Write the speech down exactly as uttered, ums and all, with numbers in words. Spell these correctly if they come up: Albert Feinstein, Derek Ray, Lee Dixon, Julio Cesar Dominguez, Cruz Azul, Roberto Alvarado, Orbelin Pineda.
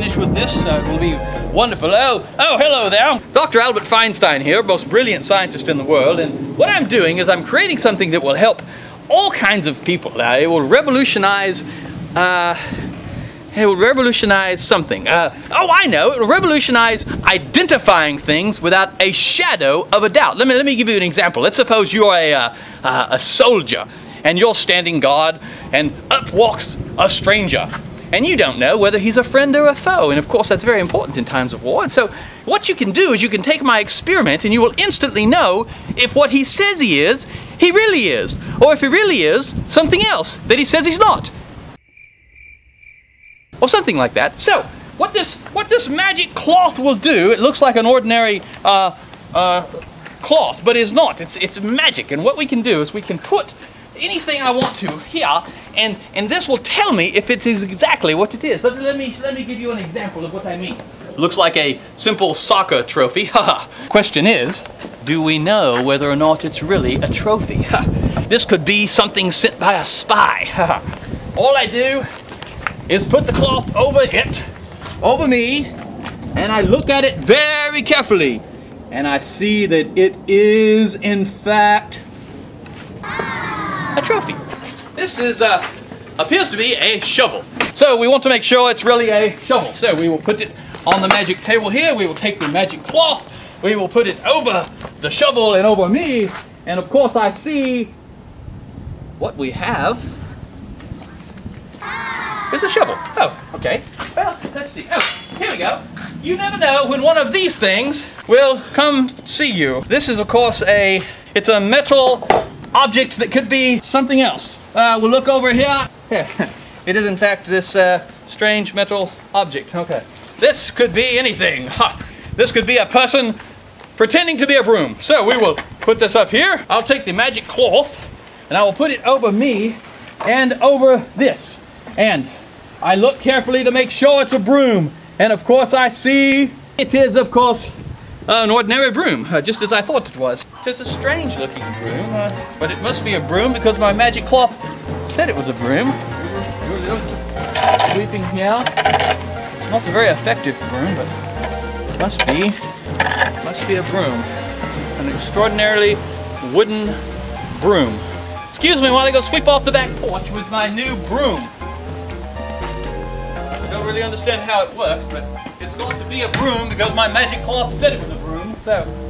finish with this. Uh, it will be wonderful. Oh, oh, hello there. Doctor Albert Feinstein here, most brilliant scientist in the world. And what I'm doing is I'm creating something that will help all kinds of people. Uh, it will revolutionize... Uh, It will revolutionize something. Uh, oh, I know. It will revolutionize identifying things without a shadow of a doubt. Let me, let me give you an example. Let's suppose you're a, uh, uh, a soldier, and you're standing guard, and up walks a stranger. And you don't know whether he's a friend or a foe. And of course, that's very important in times of war. And so what you can do is you can take my experiment, and you will instantly know if what he says he is, he really is. Or if he really is something else that he says he's not. Or something like that. So, what this what this magic cloth will do, it looks like an ordinary uh, uh, cloth, but it's not. It's it's magic. And what we can do is we can put anything I want to here, and and this will tell me if it is exactly what it is. But let me let me give you an example of what I mean. Looks like a simple soccer trophy. Haha. Question is, do we know whether or not it's really a trophy? This could be something sent by a spy. All I do is put the cloth over it, over me, and I look at it very carefully, and I see that it is, in fact, a trophy. This is, uh, appears to be a shovel. So we want to make sure it's really a shovel. So we will put it on the magic table here, we will take the magic cloth, we will put it over the shovel and over me, and of course I see what we have. It's a shovel. Oh, okay. Well, let's see. Oh, here we go. You never know when one of these things will come see you. This is, of course, a, it's a metal object that could be something else. Uh, we'll look over here. Here. It is, in fact, this uh, strange metal object. Okay. This could be anything. Ha. This could be a person pretending to be a broom. So we will put this up here. I'll take the magic cloth, and I will put it over me and over this. And I look carefully to make sure it's a broom. And of course I see it is, of course, an ordinary broom, just as I thought it was. It is a strange looking broom, uh, but it must be a broom because my magic cloth said it was a broom. Sweeping now. It's not a very effective broom, but it must be, it must be a broom. An extraordinarily wooden broom. Excuse me while I go sweep off the back porch with my new broom. I don't really understand how it works, but it's got to be a broom because my magic cloth said it was a broom, so...